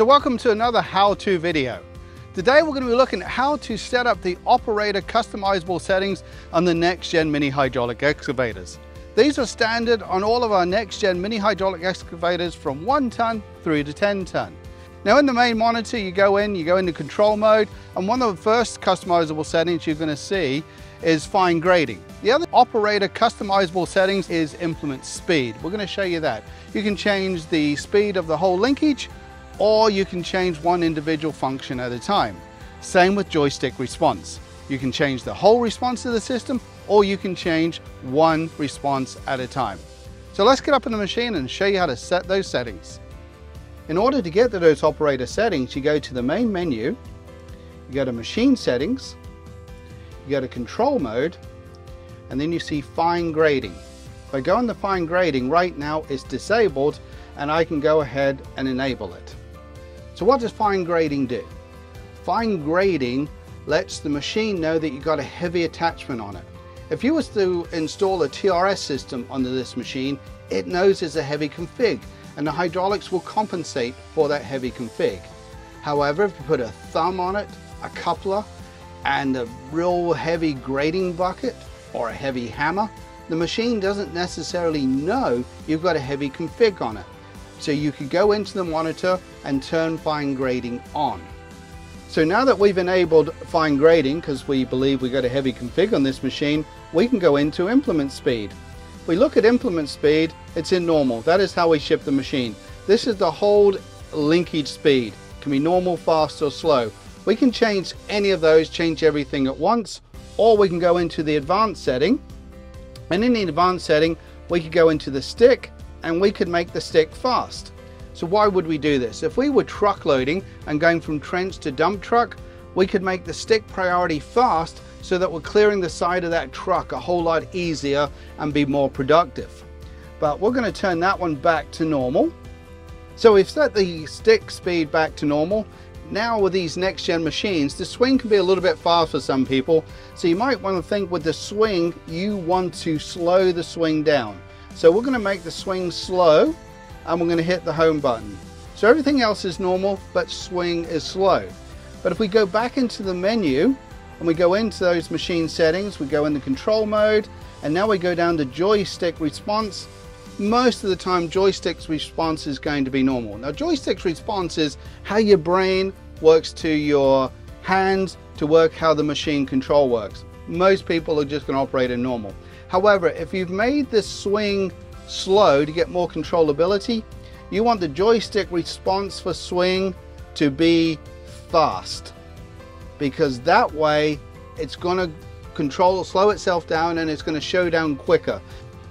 So welcome to another how-to video. Today we're going to be looking at how to set up the operator customizable settings on the next-gen mini hydraulic excavators. These are standard on all of our next-gen mini hydraulic excavators from 1 ton through to 10 ton. Now in the main monitor you go into control mode, and one of the first customizable settings you're going to see is fine grading. The other operator customizable settings is implement speed. We're going to show you that. You can change the speed of the whole linkage, or you can change one individual function at a time. Same with joystick response. You can change the whole response of the system, or you can change one response at a time. So let's get up in the machine and show you how to set those settings. In order to get to those operator settings, you go to the main menu, you go to machine settings, you go to control mode, and then you see fine grading. By going to fine grading, right now it's disabled, and I can go ahead and enable it. So what does fine grading do? Fine grading lets the machine know that you've got a heavy attachment on it. If you was to install a TRS system onto this machine, it knows it's a heavy config, and the hydraulics will compensate for that heavy config. However, if you put a thumb on it, a coupler, and a real heavy grading bucket or a heavy hammer, the machine doesn't necessarily know you've got a heavy config on it. So you could go into the monitor and turn fine grading on. So now that we've enabled fine grading, because we believe we've got a heavy config on this machine, we can go into implement speed. We look at implement speed, it's in normal. That is how we ship the machine. This is the whole linkage speed. It can be normal, fast, or slow. We can change any of those, change everything at once, or we can go into the advanced setting. And in the advanced setting, we could go into the stick, and we could make the stick fast. So why would we do this? If we were truck loading and going from trench to dump truck, we could make the stick priority fast so that we're clearing the side of that truck a whole lot easier and be more productive. But we're going to turn that one back to normal. So we've set the stick speed back to normal. Now with these next gen machines, the swing can be a little bit fast for some people. So you might want to think with the swing, you want to slow the swing down. So we're going to make the swing slow, and we're going to hit the home button. So everything else is normal, but swing is slow. But if we go back into the menu and we go into those machine settings, we go into control mode, and now we go down to joystick response. Most of the time, joystick response is going to be normal. Now, joystick response is how your brain works to your hands to work how the machine control works. Most people are just going to operate in normal. However, if you've made this swing slow to get more controllability, you want the joystick response for swing to be fast, because that way it's going to slow itself down, and it's going to show down quicker.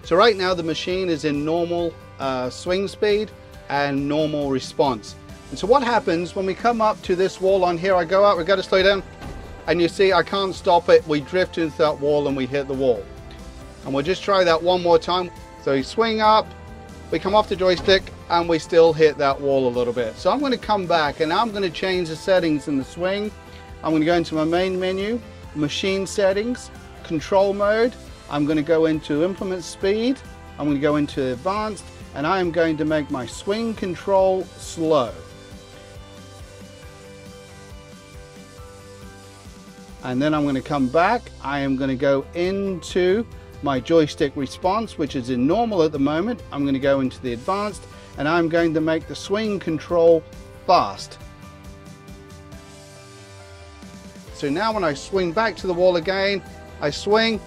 So right now the machine is in normal swing speed and normal response. And so what happens when we come up to this wall on here, I go out, we got to slow down, and you see I can't stop it, we drift into that wall and we hit the wall. And we'll just try that one more time. So we swing up, we come off the joystick, and we still hit that wall a little bit. So I'm going to come back, and I'm going to change the settings in the swing. I'm going to go into my main menu, machine settings, control mode. I'm going to go into implement speed. I'm going to go into advanced, and I am going to make my swing control slow. And then I'm going to come back. I am going to go into my joystick response, which is in normal at the moment. I'm going to go into the advanced, and I'm going to make the swing control fast. So now when I swing back to the wall again, I swing,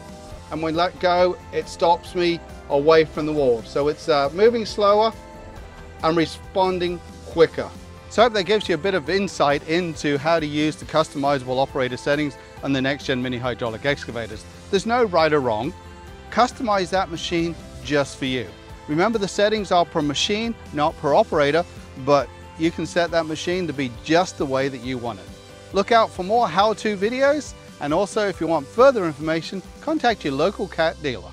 and when I let go, it stops me away from the wall. So it's moving slower and responding quicker. So I hope that gives you a bit of insight into how to use the customizable operator settings on the next gen mini hydraulic excavators. There's no right or wrong. Customize that machine just for you. Remember, the settings are per machine, not per operator, but you can set that machine to be just the way that you want it. Look out for more how-to videos, and also if you want further information, contact your local Cat dealer.